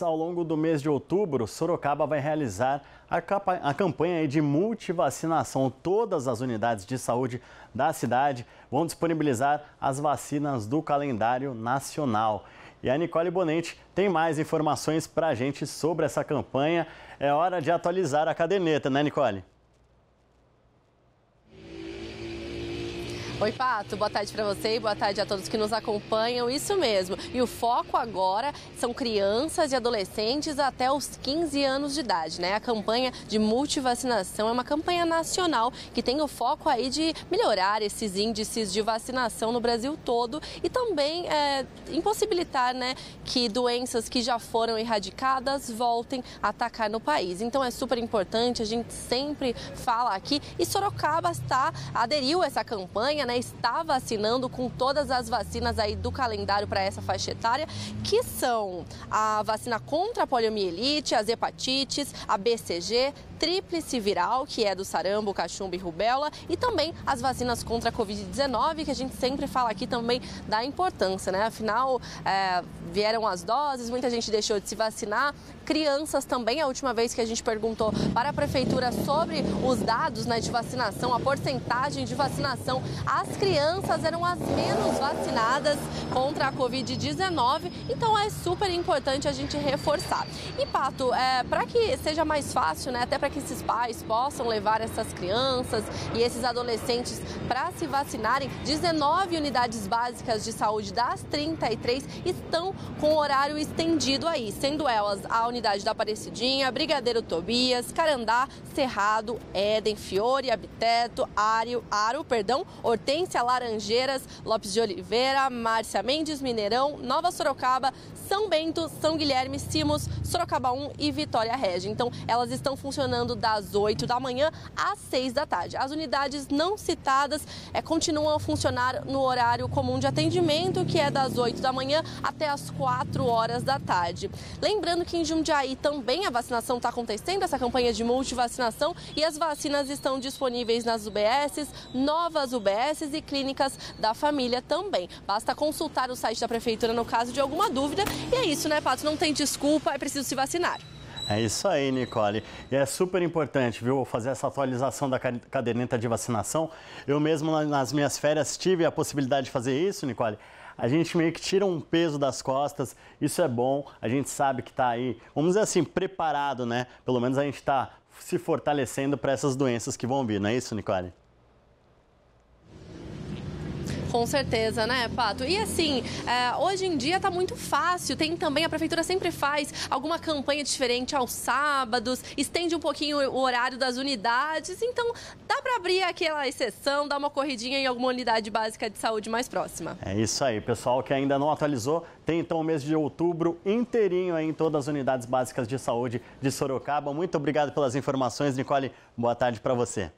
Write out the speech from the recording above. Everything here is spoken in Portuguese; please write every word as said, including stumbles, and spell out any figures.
Ao longo do mês de outubro, Sorocaba vai realizar a campanha de multivacinação. Todas as unidades de saúde da cidade vão disponibilizar as vacinas do calendário nacional. E a Nicole Bonetti tem mais informações para a gente sobre essa campanha. É hora de atualizar a caderneta, né, Nicole? Oi, Pato, boa tarde para você e boa tarde a todos que nos acompanham. Isso mesmo, e o foco agora são crianças e adolescentes até os quinze anos de idade, né? A campanha de multivacinação é uma campanha nacional que tem o foco aí de melhorar esses índices de vacinação no Brasil todo e também é, impossibilitar, né, que doenças que já foram erradicadas voltem a atacar no país. Então é super importante, a gente sempre fala aqui, e Sorocaba está, aderiu a essa campanha, né? Está vacinando com todas as vacinas aí do calendário para essa faixa etária, que são a vacina contra a poliomielite, as hepatites, a B C G, tríplice viral, que é do sarampo, cachumba e rubéola, e também as vacinas contra a covid dezenove, que a gente sempre fala aqui também da importância, né? Afinal, é, vieram as doses, muita gente deixou de se vacinar, crianças também. A última vez que a gente perguntou para a prefeitura sobre os dados, né, de vacinação, a porcentagem de vacinação, as crianças eram as menos vacinadas contra a covid dezenove, então é super importante a gente reforçar. E, Pato, é, para que seja mais fácil, né, até para que esses pais possam levar essas crianças e esses adolescentes para se vacinarem, dezenove unidades básicas de saúde das trinta e três estão com horário estendido aí, sendo elas a unidade da Aparecidinha, Brigadeiro Tobias, Carandá, Cerrado, Éden, Fiori, Abiteto, Ário, Aro, perdão, Hortência, Laranjeiras, Lopes de Oliveira, Márcia Mendes, Mineirão, Nova Sorocaba, São Bento, São Guilherme, Simos, Sorocaba um e Vitória Régia. Então, elas estão funcionando das oito da manhã às seis da tarde. As unidades não citadas é, continuam a funcionar no horário comum de atendimento, que é das oito da manhã até as quatro horas da tarde. Lembrando que em Jundiaí também a vacinação está acontecendo, essa campanha de multivacinação, e as vacinas estão disponíveis nas U B Ss, novas U B Ss, e clínicas da família também. Basta consultar o site da prefeitura no caso de alguma dúvida. E é isso, né, Pato? Não tem desculpa, é preciso se vacinar. É isso aí, Nicole. E é super importante, viu, fazer essa atualização da caderneta de vacinação. Eu mesmo, nas minhas férias, tive a possibilidade de fazer isso, Nicole. A gente meio que tira um peso das costas, isso é bom, a gente sabe que está aí, vamos dizer assim, preparado, né? Pelo menos a gente está se fortalecendo para essas doenças que vão vir, não é isso, Nicole? Com certeza, né, Pato? E assim, é, hoje em dia tá muito fácil, tem também, a prefeitura sempre faz alguma campanha diferente aos sábados, estende um pouquinho o horário das unidades, então dá para abrir aquela exceção, dar uma corridinha em alguma unidade básica de saúde mais próxima. É isso aí, pessoal que ainda não atualizou, tem então o mês de outubro inteirinho aí em todas as unidades básicas de saúde de Sorocaba. Muito obrigado pelas informações, Nicole, boa tarde para você.